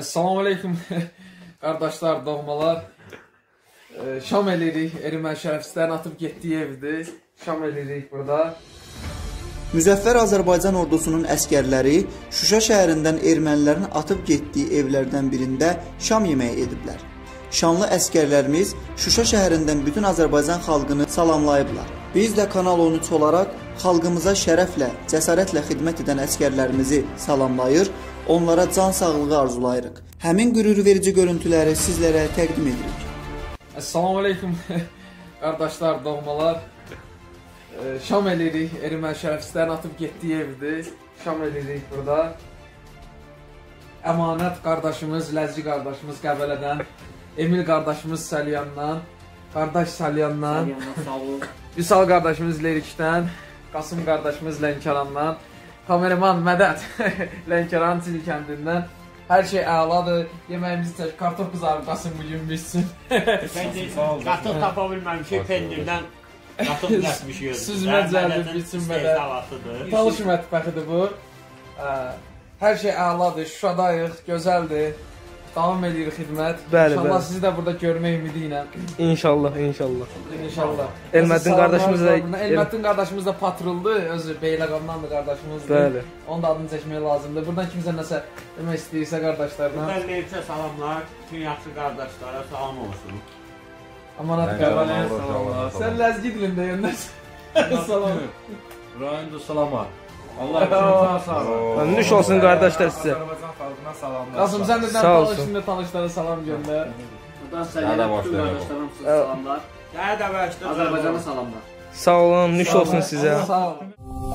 Assalamu alaikum kardeşler, doğmalar. Şam eləyirik, erməni şərəfsizlərin atıb getdiyi evdir. Şam eləyirik burada. Müzəffər Azərbaycan ordusunun əskərləri Şuşa şəhərindən ermənilərin atıb getdiyi evlərdən birində şam yeməyi ediblər. Şanlı əskərlərimiz Şuşa şəhərindən bütün Azərbaycan xalqını salamlayıblar. Biz də Kanal 13 olaraq xalqımıza şərəflə, cəsarətlə xidmət edən əskərlərimizi salamlayır, onlara can sağlığı arzulayırıq. Həmin qürurverici görüntüləri sizlərə təqdim edirik. Assalamu alaikum kardeşler, doğmalar. Şam eləyirik, erməni şərəfsizlərin atıb getdiyi evdir. Şam eləyirik burada. Əmanət kardeşimiz, Ləzgi kardeşimiz Qəbələdən, Emil kardeşimiz Salyandan, kardeş Salyandan, Üsal kardeşimiz Lerikdən, Qasım kardeşimiz Lenkarandan, kameraman Mədət Lenkaran Çili kəndindən. Hər şey əladır, yeməyimizi çək, kartof qızarıbasın bugün bizsin. Bence kartof tapa bilməmişik, pendirdən kartof qəsmiş gözlük. Süzməcəlidir, bizsin belə. Talış mətbəxidir bu. Hər şey əladır, Şuşadayıq, gözəldir. Davam edir xidmət. İnşallah sizi də burada görmək ümidi ilə. İnşallah, inşallah. İnşallah. Elməddin qardaşımız da patrıldı, özü Beyləqamdan da qardaşımızdır. Onun da adını çəkmək lazımdır. Buradan kimsə nəsə demək istəyirsə qardaşlarına. Mən Lerikə salamlar, bütün yaxşı qardaşlara salam olsun. Amanat Qəbələ salamlar. Sən Ləzgi dilində yönləsin. Salam. Rahin də salamlar. Allah üçün sağ olun. Nuş olsun qardaşlar sizə. Azərbaycan xalqına salamlar. Qasım, sən də Talışında tanışlara salam göndər. Buradan Səliyyədə bütün qardaşlarım sizə salamlar. Azərbaycana salamlar. Sağ olun, nuş olsun sizə. Sağ olun.